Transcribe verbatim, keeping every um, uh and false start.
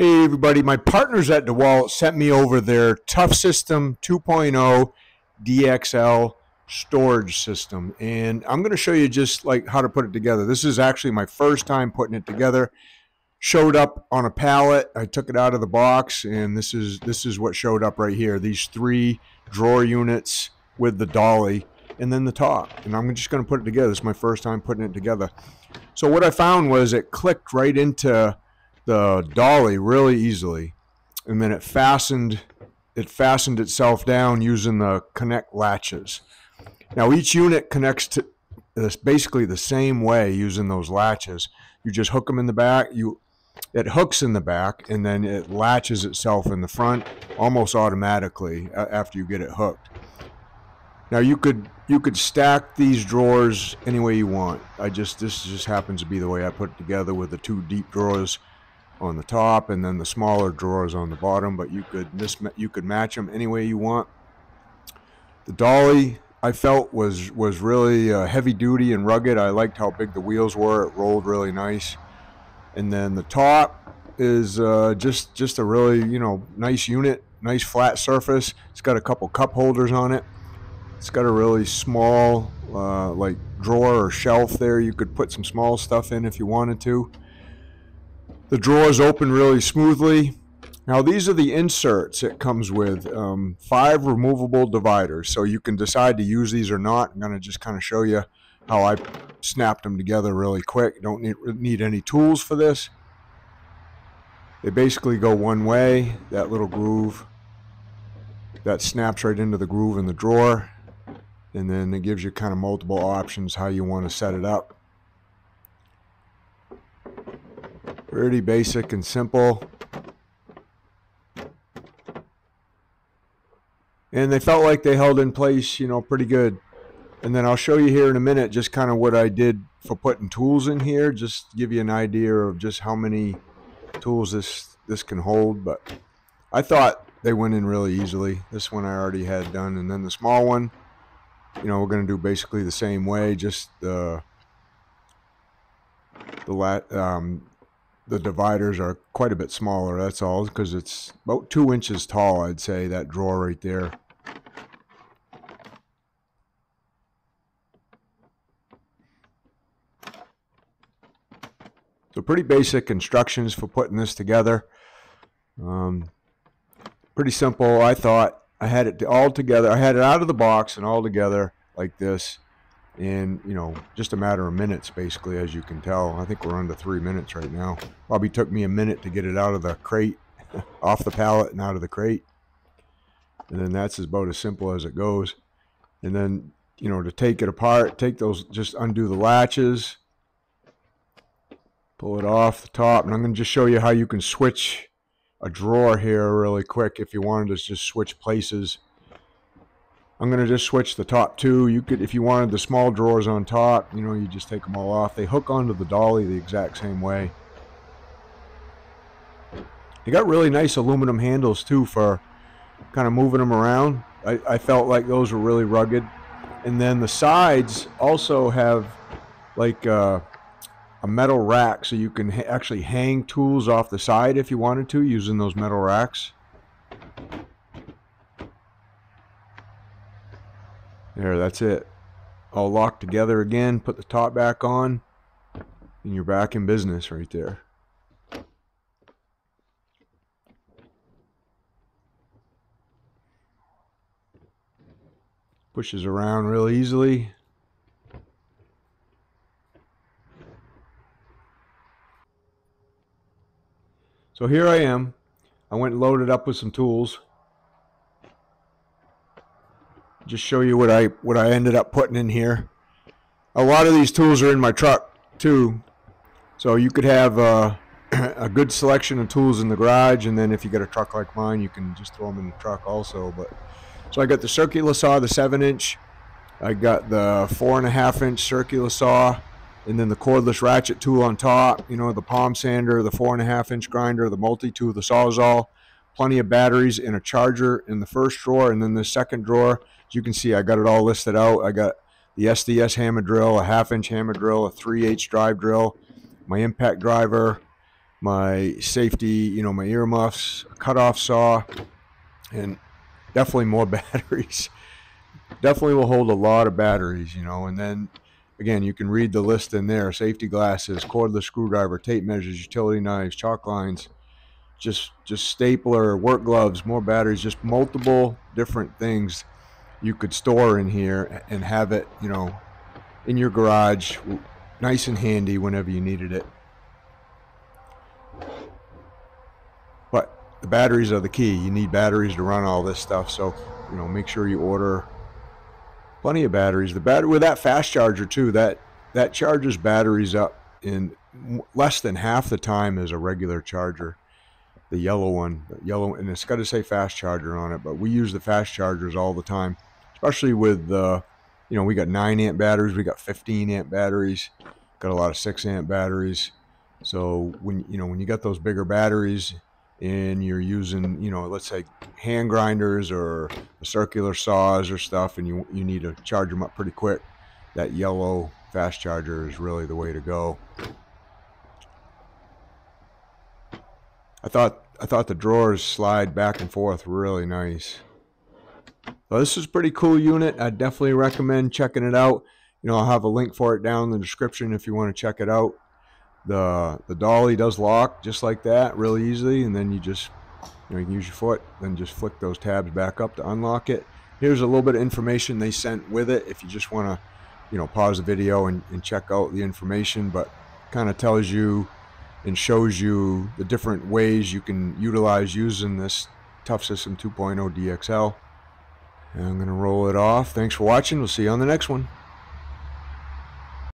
Hey everybody, my partners at DeWalt sent me over their TOUGHSYSTEM two point oh D X L storage system, and I'm going to show you just like how to put it together. This is actually my first time putting it together. Showed up on a pallet, I took it out of the box, and this is this is what showed up right here. These three drawer units with the dolly and then the top, and I'm just going to put it together. This is my first time putting it together. So what I found was it clicked right into the dolly really easily, and then it fastened it fastened itself down using the connect latches. Now each unit connects to this basically the same way using those latches. You just hook them in the back, you it hooks in the back, and then it latches itself in the front almost automatically after you get it hooked. Now you could you could stack these drawers any way you want. I just this just happens to be the way I put it together, with the two deep drawers on the top and then the smaller drawers on the bottom, but you could this you could match them any way you want. The dolly I felt was was really uh, heavy duty and rugged. I liked how big the wheels were. It rolled really nice. And then the top is uh, just just a really you know nice unit, nice flat surface. It's got a couple cup holders on it. It's got a really small uh, like drawer or shelf there. You could put some small stuff in if you wanted to. The drawers open really smoothly. Now these are the inserts it comes with, um, five removable dividers, so you can decide to use these or not. I'm going to just kind of show you how I snapped them together really quick. Don't need, need any tools for this. They basically go one way, that little groove, that snaps right into the groove in the drawer, and then it gives you kind of multiple options how you want to set it up. Pretty basic and simple. And they felt like they held in place, you know, pretty good. And then I'll show you here in a minute just kind of what I did for putting tools in here, just to give you an idea of just how many tools this, this can hold. But I thought they went in really easily. This one I already had done. And then the small one, you know, we're going to do basically the same way, just the, the lat, um, the dividers are quite a bit smaller, that's all, because it's about two inches tall, I'd say, that drawer right there. So pretty basic instructions for putting this together. Um, pretty simple, I thought. I had it all together. I had it out of the box and all together like this in, you know, just a matter of minutes, basically, as you can tell. I think we're under three minutes right now. Probably took me a minute to get it out of the crate, off the pallet and out of the crate. And then that's about as simple as it goes. And then, you know, to take it apart, take those, just undo the latches, pull it off the top. And I'm going to just show you how you can switch a drawer here really quick if you wanted to just switch places. I'm going to just switch the top two. You could, if you wanted the small drawers on top, you know, you just take them all off. They hook onto the dolly the exact same way. They got really nice aluminum handles too for kind of moving them around. I, I felt like those were really rugged. And then the sides also have like a, a metal rack, so you can ha actually hang tools off the side if you wanted to using those metal racks. There, that's it. All locked together again. Put the top back on, and you're back in business right there. Pushes around real easily. So here I am. I went and loaded up with some tools. Just show you what I what I ended up putting in here. A lot of these tools are in my truck too, so you could have uh, a good selection of tools in the garage, and then if you got a truck like mine, you can just throw them in the truck also. But so I got the circular saw, the seven inch, I got the four and a half inch circular saw, and then the cordless ratchet tool on top, you know, the palm sander, the four and a half inch grinder, the multi-tool, the Sawzall. Plenty of batteries and a charger in the first drawer, and then the second drawer, as you can see, I got it all listed out. I got the S D S hammer drill, a half inch hammer drill, a three eighths drive drill, my impact driver, my safety, you know, my earmuffs, a cutoff saw, and definitely more batteries. Definitely will hold a lot of batteries, you know. And then again, you can read the list in there: safety glasses, cordless screwdriver, tape measures, utility knives, chalk lines, just just stapler, work gloves, more batteries, just multiple different things you could store in here and have it, you know, in your garage, nice and handy whenever you needed it. But the batteries are the key. You need batteries to run all this stuff, so you know, make sure you order plenty of batteries. The battery with that fast charger too, that that charges batteries up in less than half the time as a regular charger. The yellow one, the yellow, and it's got to say fast charger on it, but we use the fast chargers all the time, especially with the, uh, you know, we got nine amp batteries, we got fifteen amp batteries, got a lot of six amp batteries. So when, you know, when you got those bigger batteries and you're using, you know, let's say hand grinders or circular saws or stuff, and you, you need to charge them up pretty quick, that yellow fast charger is really the way to go. I thought I thought the drawers slide back and forth really nice. Well, this is a pretty cool unit. I definitely recommend checking it out. You know, I'll have a link for it down in the description if you want to check it out. The the dolly does lock just like that, really easily, and then you just, you know, you can use your foot, then just flick those tabs back up to unlock it. Here's a little bit of information they sent with it if you just want to, you know, pause the video and, and check out the information, but kind of tells you and shows you the different ways you can utilize using this TOUGHSYSTEM two point oh D X L. And I'm going to roll it off. Thanks for watching. We'll see you on the next one.